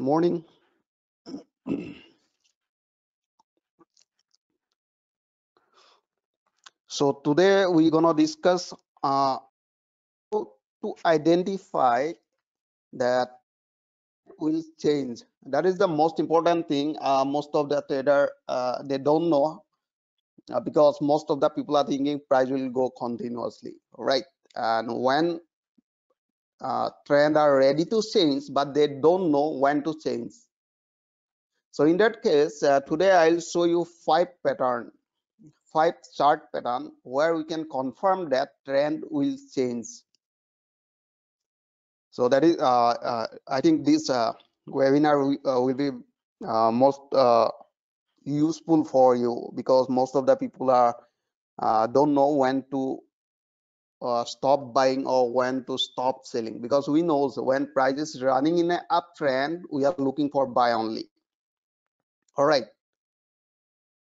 morning. So today we're gonna discuss to identify that will change. That is the most important thing. Most of the trader they don't know, because most of the people are thinking price will go continuously, right? And when trend are ready to change, but they don't know when to change. So in that case, today I'll show you five chart pattern where we can confirm that trend will change. So that is I think this webinar will be most useful for you, because most of the people are don't know when to stop buying or when to stop selling, because we know when price is running in an uptrend, we are looking for buy only. All right.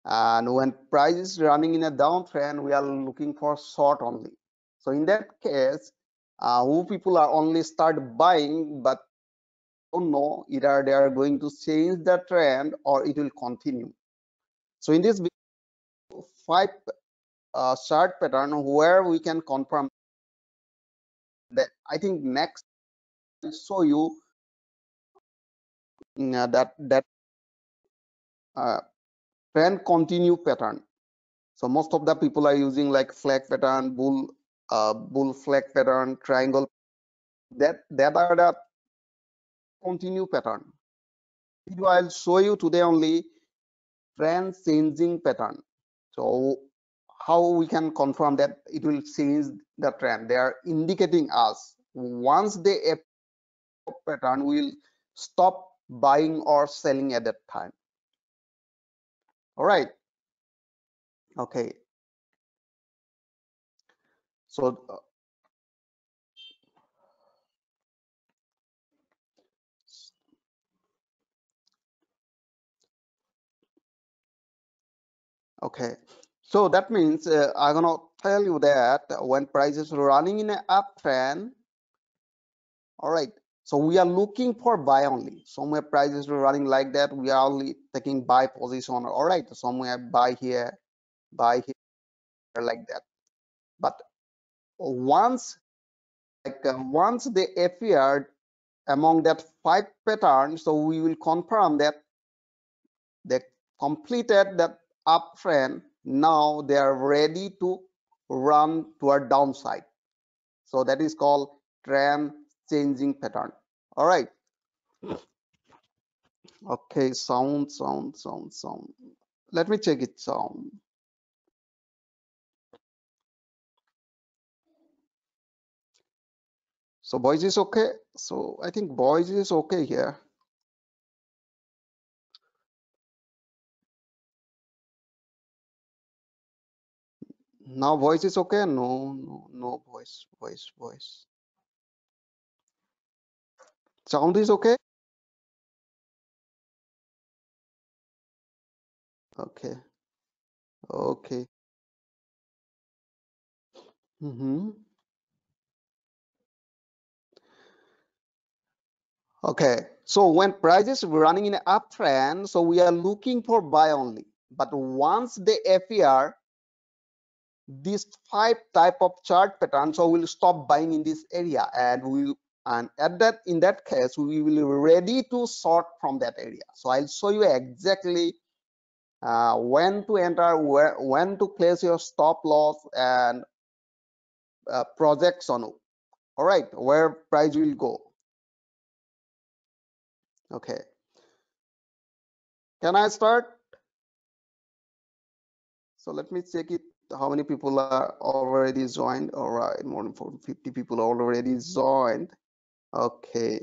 And when price is running in a downtrend, we are looking for short only. So in that case, who people are only start buying but don't know either they are going to change the trend or it will continue. So in this five chart pattern where we can confirm that, I think next I'll show you that trend continue pattern. So most of the people are using like flag pattern, bull flag pattern, triangle. That are the continue pattern. I'll show you today only trend changing pattern. So how we can confirm that it will change the trend? They are indicating us once they pattern will stop buying or selling at that time. All right. Okay. So okay, so that means I'm gonna tell you that when price is running in an uptrend, all right, so we are looking for buy only. Somewhere price is running like that, we are only taking buy position, all right, somewhere buy here like that. But once they appeared among that five patterns, so we will confirm that they completed that uptrend. Now they are ready to run toward downside. So that is called trend changing pattern. All right. Okay. Sound. Let me check it. Sound. So voice is okay. So I think voice is okay here. Now voice is okay. No voice. Sound is okay. Okay. Okay, so when price is running in an uptrend, so we are looking for buy only. But once they appear, these five type of chart patterns, so we'll stop buying in this area, and in that case we will be ready to short from that area. So I'll show you exactly when to enter, when to place your stop loss, and projection. All right, where price will go. Okay, can I start? So let me check it. How many people are already joined? All right, more than 50 people already joined. Okay.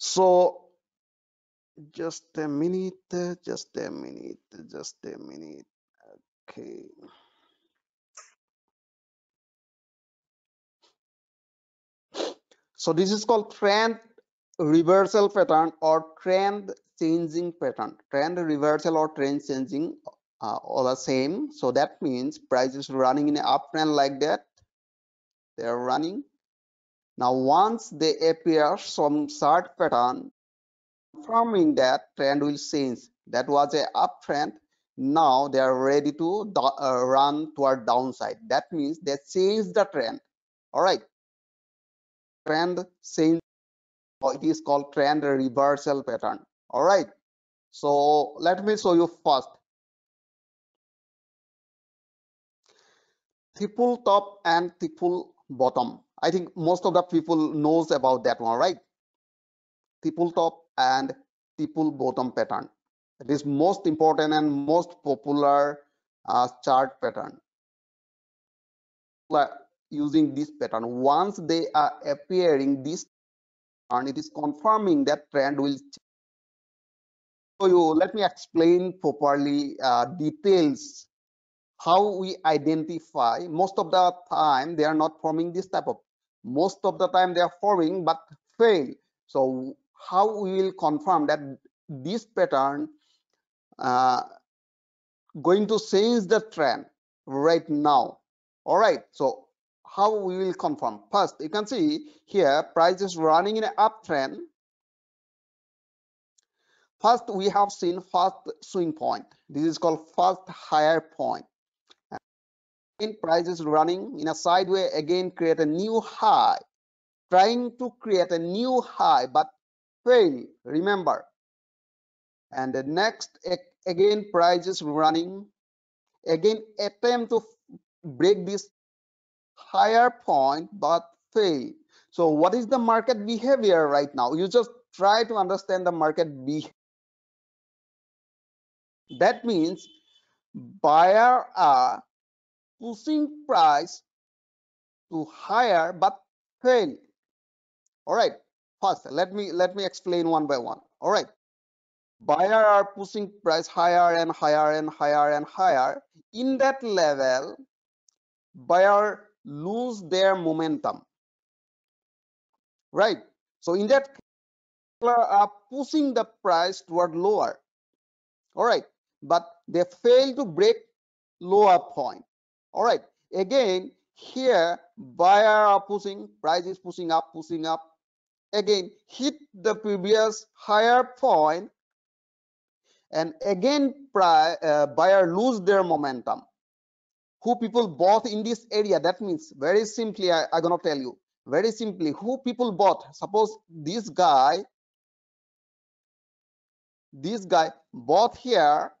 So just a minute. Okay. So this is called trend reversal pattern or trend changing pattern. Trend reversal or trend changing all the same. So that means price is running in an uptrend like that. They are running. Now once they appear some short pattern confirming that trend will change. That was a uptrend. Now they are ready to run toward downside. That means they change the trend. All right, trend change. It is called trend reversal pattern. All right, so let me show you first. Triple top and triple bottom. I think most of the people knows about that one, right? Triple top and triple bottom pattern. It is most important and most popular chart pattern. Using this pattern, once they are appearing this, and it is confirming that trend will change. So let me explain properly details how we identify. Most of the time they are not forming this type of. Most of the time they are forming but fail. So how we will confirm that this pattern going to change the trend right now? All right, so how we will confirm? First, you can see here price is running in an uptrend. First, we have seen first swing point. This is called first higher point. And price is running in a sideways, again create a new high, trying to create a new high but fail, remember. And the next, again price is running, again attempt to break this higher point but fail. So what is the market behavior right now? You just try to understand the market behavior. That means buyer are pushing price to higher but fail. All right, first let me explain one by one. All right, buyer are pushing price higher and higher and higher and higher. In that level, buyer lose their momentum, right? So in that are pushing the price toward lower, all right, but they fail to break lower point. All right, again here buyer are pushing, price is pushing up, pushing up, again hit the previous higher point, and again buyer lose their momentum. Who people bought in this area? That means very simply, I'm gonna tell you very simply who people bought. Suppose this guy bought here,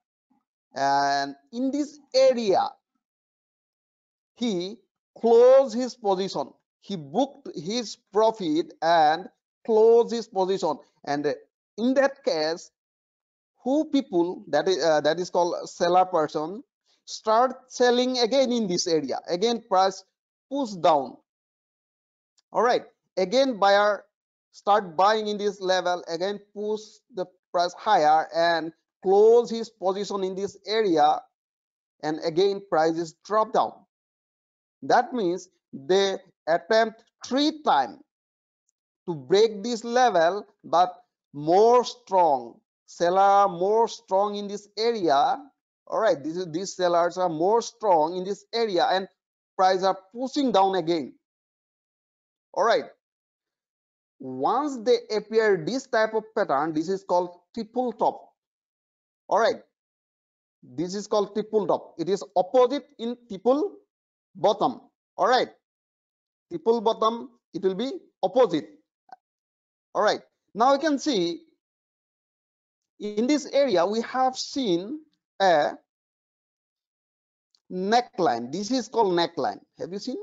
and in this area he closed his position, he booked his profit and closed his position. And in that case, who people, that is called seller person, start selling again in this area. Again price push down. All right, again buyer start buying in this level, again push the price higher and close his position in this area, and again price is drop down. That means they attempt 3 times to break this level, but more strong seller, more strong in this area. All right, these sellers are more strong in this area, and price are pushing down again. All right, once they appear this type of pattern, this is called triple top. All right, this is called triple top. It is opposite in triple bottom. All right, triple bottom, it will be opposite. All right, now you can see in this area we have seen a neckline. This is called neckline. Have you seen?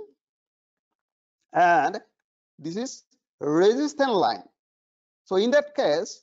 And this is resistance line. So in that case,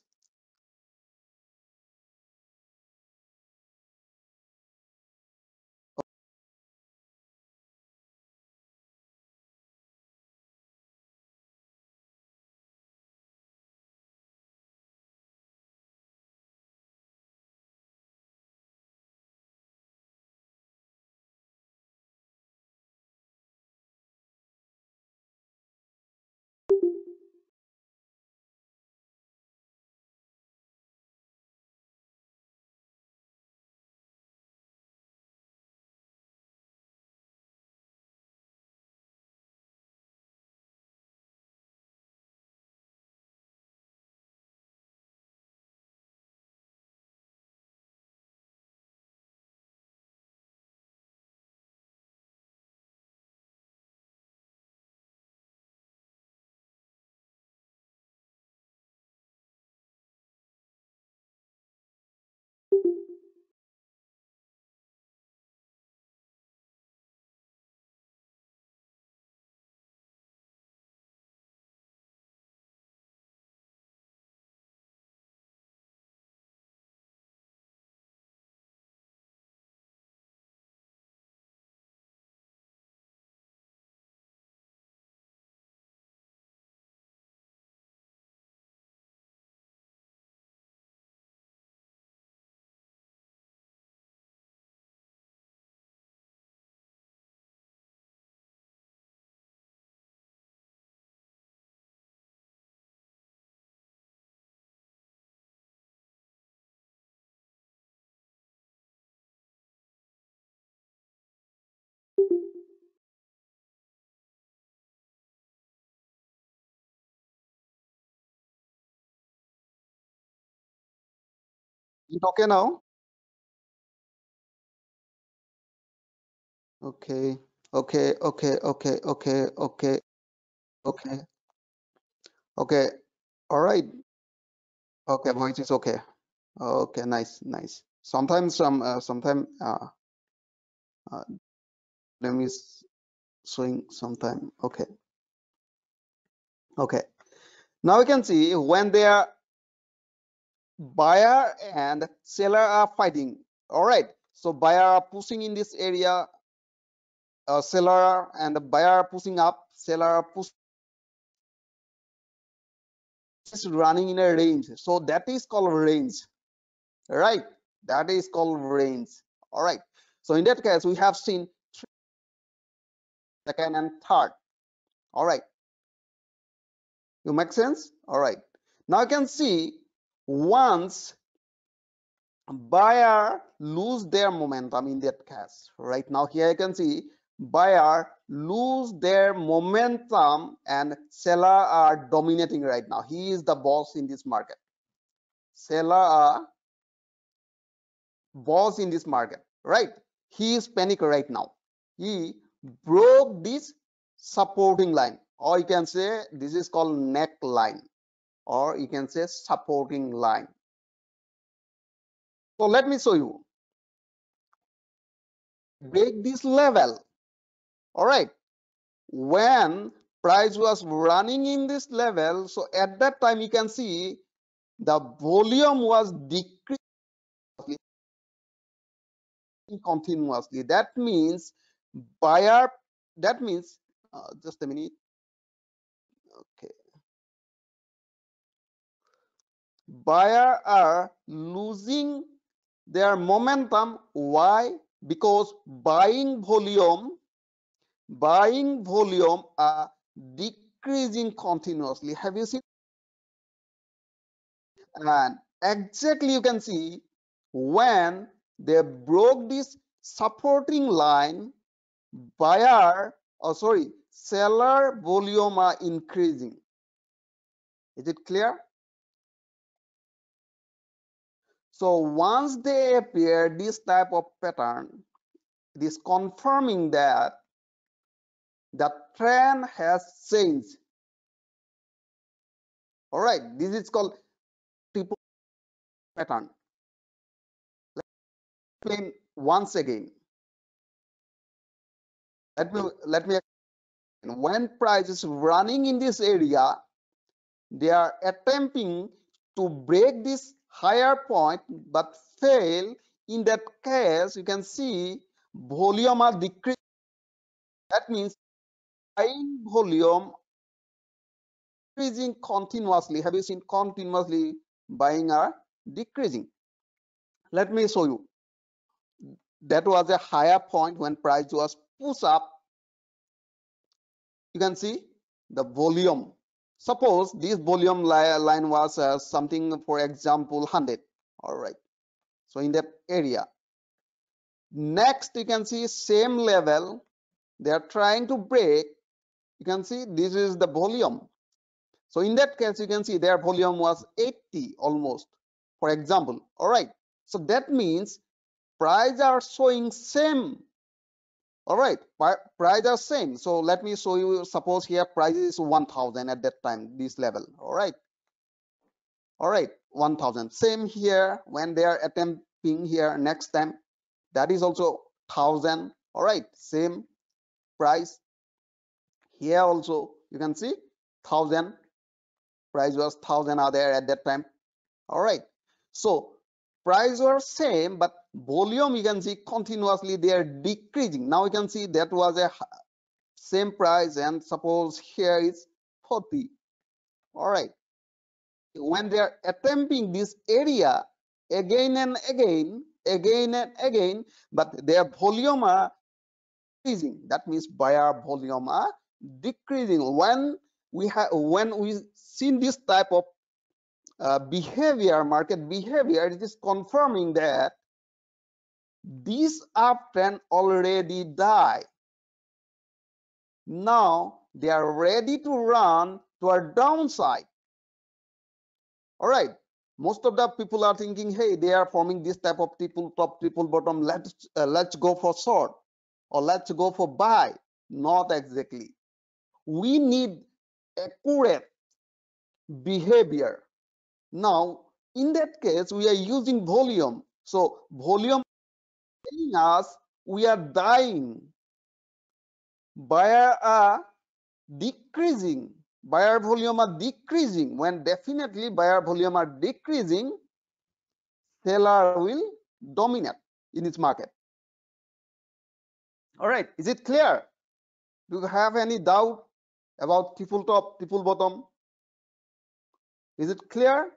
Is it okay now? Okay. Okay. Okay. All right. Okay, voice is okay. Okay, nice. Sometimes them is showing sometime. Okay. Now we can see when their buyer and seller are fighting. All right. So buyer are pushing in this area. Seller and the buyer are pushing up. Seller are pushing. Is running in a range, so that is called range, right? That is called range. All right, so in that case we have seen second and third. All right, you make sense? All right, now you can see once buyer lose their momentum in that case, right now here you can see buyer lose their momentum and seller are dominating right now. He is the boss in this market. Seller are boss in this market, right? He is panic right now. He broke this supporting line, or you can say this is called neck line, or you can say supporting line. So let me show you. Break this level. All right, when price was running in this level, so at that time you can see the volume was decreasing continuously. That means buyer, that means just a minute. Okay, buyer are losing their momentum. Why? Because buying volume are decreasing continuously. Have you seen? And exactly you can see when they broke this supporting line, seller volume are increasing. Is it clear? So once they appear this type of pattern, this confirming that the trend has changed. All right, this is called triple pattern. Let's explain once again. Let me explain. When price is running in this area, they are attempting to break this higher point but fail. In that case, you can see volume are decreasing. That means buying volume decreasing continuously. Have you seen? Continuously buying are decreasing. Let me show you. That was a higher point when price was pushed up. You can see the volume. Suppose this volume line was something, for example, 100. All right, so in that area. Next, you can see same level. They are trying to break. You can see this is the volume. So in that case, you can see their volume was 80 almost, for example. All right, so that means price are showing same. All right, price are same. So let me show you. Suppose here price is 1000 at that time, this level. All right, 1000. Same here when they are attempting here next time. That is also 1000. All right, same price. Here also you can see 1000. Price was 1000 are there at that time. All right, so price were same, but volume you can see continuously they are decreasing. Now you can see that was a same price, and suppose here is 40. All right, when they are attempting this area again and again, but their volume are decreasing. That means buyer volume are decreasing. When we seen this type of market behavior, it is confirming that this uptrend already die. Now they are ready to run to a downside. All right, Most of the people are thinking, hey, they are forming this type of triple top, triple bottom, let's go for short or let's go for buy. Not exactly. We need accurate behavior. Now in that case we are using volume. So volume telling us we are dying, buyer are decreasing, buyer volume are decreasing. When definitely buyer volume are decreasing, seller will dominate in its market. All right, is it clear? Do you have any doubt about triple top, triple bottom? Is it clear?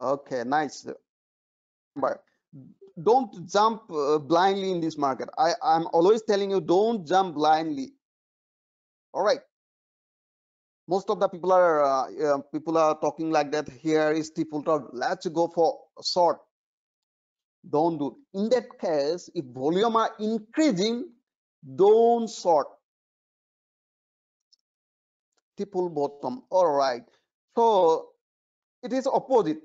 Okay, nice. But don't jump blindly in this market. I'm always telling you, don't jump blindly. All right. Most of the people are talking like that. Here is triple top. Let's go for short. Don't do. In that case, if volume are increasing, don't short. Triple bottom. All right. So it is opposite.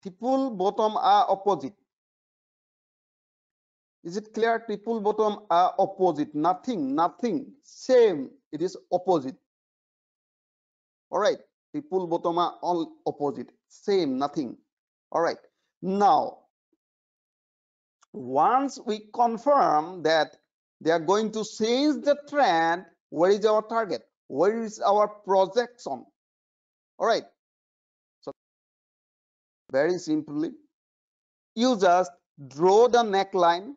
Triple bottom are opposite. Is it clear? Triple bottom are opposite. Nothing. Same. It is opposite. All right. Triple bottom are all opposite. Same. Nothing. All right. Now, once we confirm that they are going to change the trend, where is our target? Where is our projection? All right. Very simply, you just draw the neckline.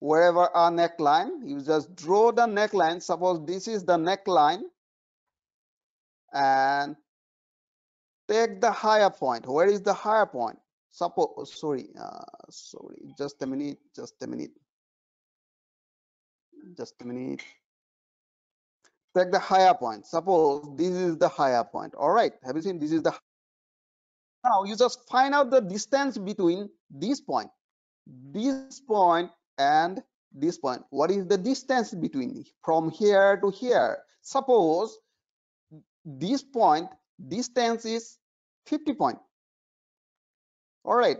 Wherever our neckline, you just draw the neckline. Suppose this is the neckline, and take the higher point. Where is the higher point? Suppose, just a minute. Take the higher point. Suppose this is the higher point. All right, have you seen this is the. Now you just find out the distance between this point and this point. What is the distance between from here to here? Suppose this point distance is 50 point. All right.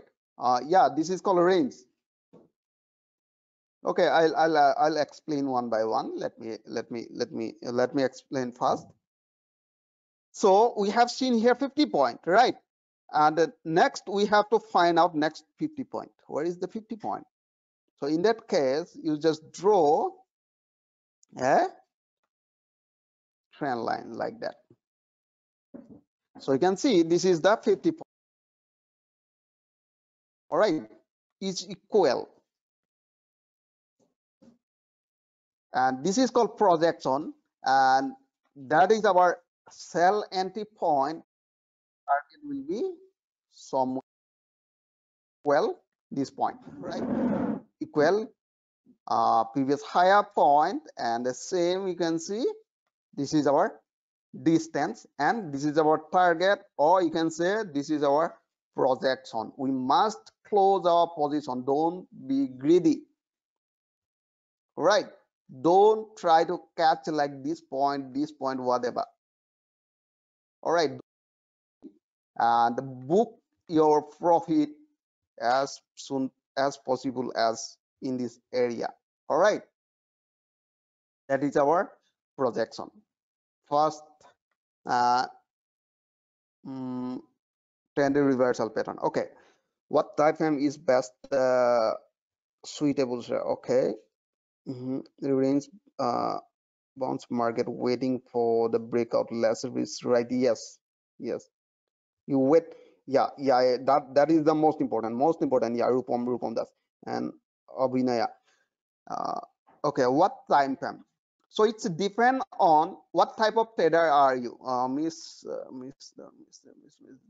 Yeah, this is called range. Okay, I'll explain one by one. Let me explain first. So we have seen here 50 point, right? And next we have to find out next 50 point. Where is the 50 point? So in that case, you just draw a trend line like that. So you can see this is the 50 point. All right, is equal. And this is called projection, and that is our sell entry point. Target will be somewhere this point, right? Equal previous higher point, and the same you can see this is our distance and this is our target, or you can say this is our projection. We must close our position. Don't be greedy, right? Don't try to catch like this point, whatever. All right. And book your profit as soon as possible as in this area. All right, that is our projection. First trend reversal pattern. Okay, what time frame is best suitable, sir? Okay, the range bounce market waiting for the breakout less risk, right? Yes. You wait, yeah. That is the most important. Yeah, Rupam does and Abhinaya. Okay, what time frame? So it's depend on what type of trader are you.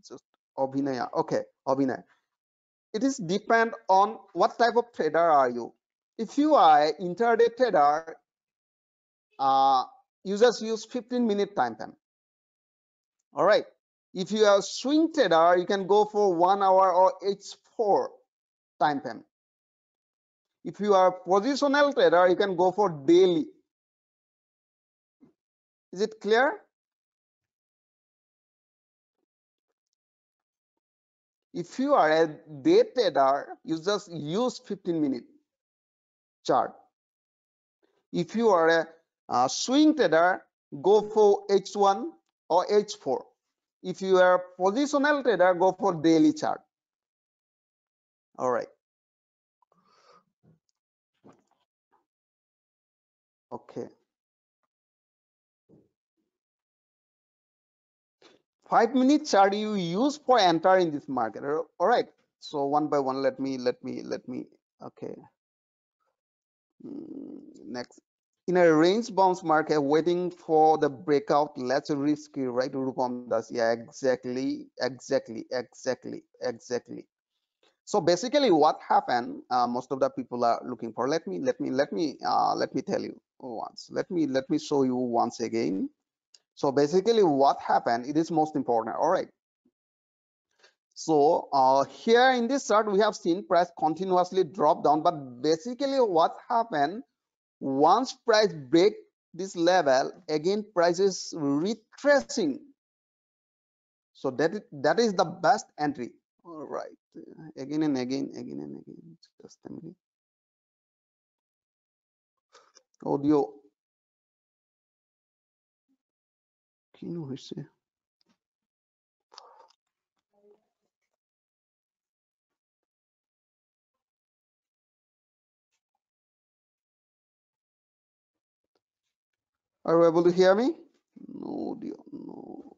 Just Abhinaya. Okay, Abhinaya. It is depend on what type of trader are you. If you are intraday trader, you just use 15-minute time frame. All right. If you are swing trader, you can go for 1 hour or H4 time frame. If you are positional trader, you can go for daily Is it clear? If you are a day trader, you just use 15-minute chart. If you are a swing trader, go for H1 or H4. If you are a positional trader, go for daily chart. All right. Okay. 5-minute chart you use for entering this market. All right. So one by one, let me. Okay. Next, in a range bounce market, waiting for the breakout, less risky, right? Rupam Das, yeah, exactly. So basically, what happened? Most of the people are looking for. Let me tell you once. Let me show you once again. So basically, what happened? It is most important. All right. So here in this chart, we have seen price continuously drop down. But basically, what happened? Once price break this level, again price is retracing. So that is the best entry. All right, again and again. Just a minute. Audio. Can you see? Are you able to hear me? No, audio, no.